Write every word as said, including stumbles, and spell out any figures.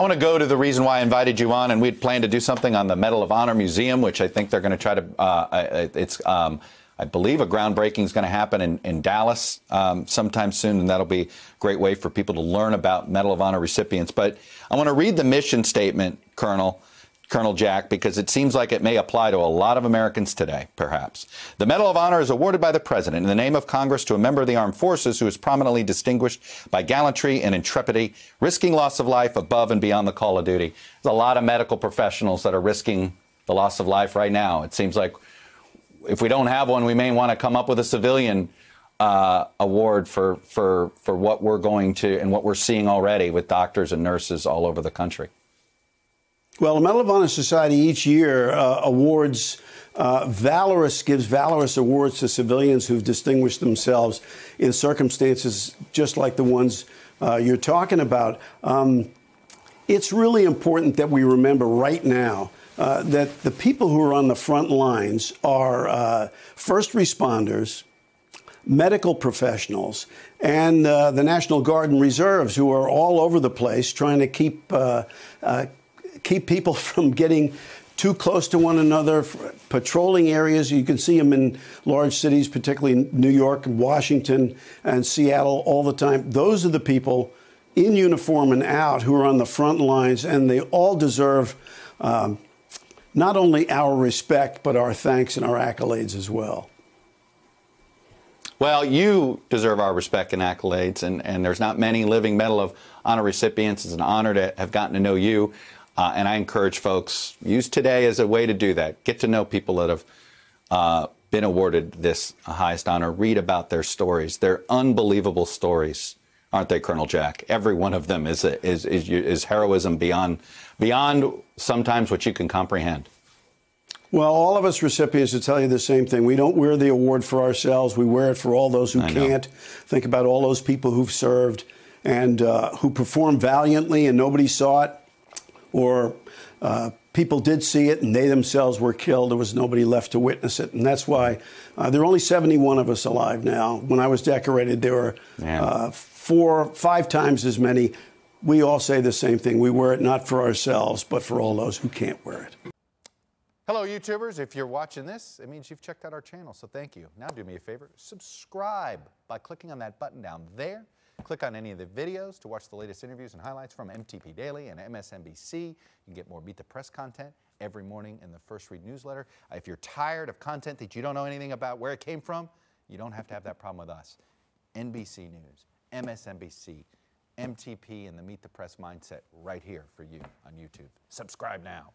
I want to go to the reason why I invited you on, and we had planned to do something on the Medal of Honor Museum, which I think they're going to try to, uh, it's, um, I believe a groundbreaking is going to happen in, in Dallas um, sometime soon, and that'll be a great way for people to learn about Medal of Honor recipients. But I want to read the mission statement, Colonel, Colonel Jack, because it seems like it may apply to a lot of Americans today, perhaps. The Medal of Honor is awarded by the President in the name of Congress to a member of the armed forces who is prominently distinguished by gallantry and intrepidity, risking loss of life above and beyond the call of duty. There's a lot of medical professionals that are risking the loss of life right now. It seems like if we don't have one, we may want to come up with a civilian uh, award for, for, for what we're going to and what we're seeing already with doctors and nurses all over the country. Well, the Medal of Honor Society each year uh, awards uh, valorous, gives valorous awards to civilians who've distinguished themselves in circumstances just like the ones uh, you're talking about. Um, it's really important that we remember right now uh, that the people who are on the front lines are uh, first responders, medical professionals, and uh, the National Guard and Reserves, who are all over the place trying to keep uh, uh, keep people from getting too close to one another, patrolling areas. You can see them in large cities, particularly New York and Washington and Seattle all the time. Those are the people in uniform and out who are on the front lines, and they all deserve um, not only our respect, but our thanks and our accolades as well. Well, you deserve our respect and accolades, and, and there's not many living Medal of Honor recipients. It's an honor to have gotten to know you. Uh, and I encourage folks, use today as a way to do that. Get to know people that have uh, been awarded this highest honor. Read about their stories. They're unbelievable stories, aren't they, Colonel Jack? Every one of them is a, is, is is heroism beyond beyond sometimes what you can comprehend. Well, all of us recipients will tell you the same thing. We don't wear the award for ourselves. We wear it for all those who I can't. Know. Think about all those people who've served and uh, who performed valiantly and nobody saw it. Or uh, people did see it and they themselves were killed. There was nobody left to witness it. And that's why uh, there are only seventy-one of us alive now. When I was decorated, there were uh, four, five times as many. We all say the same thing. We wear it not for ourselves, but for all those who can't wear it. Hello, YouTubers. If you're watching this, it means you've checked out our channel, so thank you. Now do me a favor. Subscribe by clicking on that button down there. Click on any of the videos to watch the latest interviews and highlights from M T P Daily and M S N B C. You can get more Beat the Press content every morning in the First Read newsletter. If you're tired of content that you don't know anything about where it came from, you don't have to have that problem with us. N B C News, M S N B C, M T P, and the Meet the Press mindset right here for you on YouTube. Subscribe now.